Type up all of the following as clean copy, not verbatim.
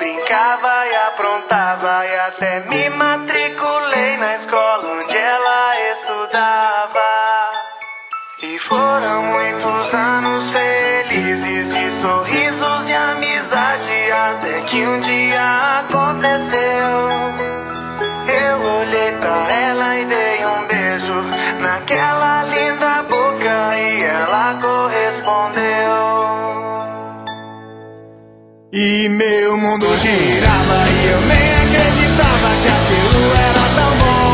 brincava e aprontava, e até me matriculei na escola onde ela estudava. E foram muitos anos felizes, de sorrisos e amizade, até que um dia aconteceu. Eu olhei pra ela e dei um beijo naquela linda boca, e ela correspondeu. E meu mundo girava e eu nem acreditava que aquilo era tão bom.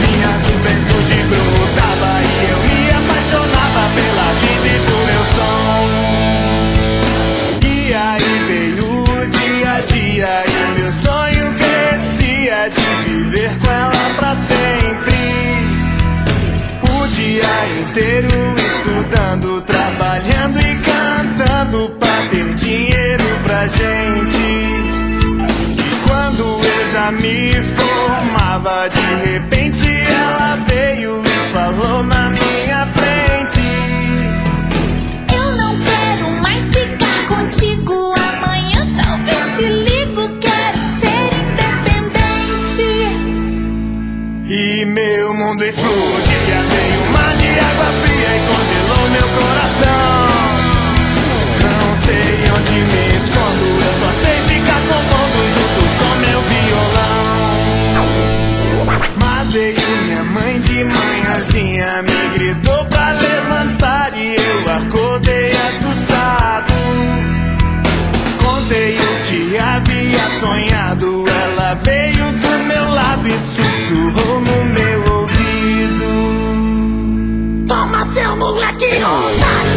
Minha juventude brotava e eu me apaixonava pela vida e pelo meu som. E aí veio o dia a dia e meu sonho crescia de viver com ela pra sempre. O dia inteiro estudando, trabalhando e cantando pra ter dinheiro pra gente. E quando eu já me formava, de repente ela veio e falou na minha frente: eu não quero mais ficar contigo, amanhã talvez te ligo, quero ser independente. E meu mundo explodia, veio um mar de água fria e congelou meu coração. Não sei onde me escondo, eu só sei ficar compondo junto com meu violão. Mas veio minha mãe de manhãzinha, me gritou pra levantar e eu acordei assustado. Contei o que havia sonhado, ela veio do meu lado e sussurrou no meu ouvido: toma, seu moleque otário!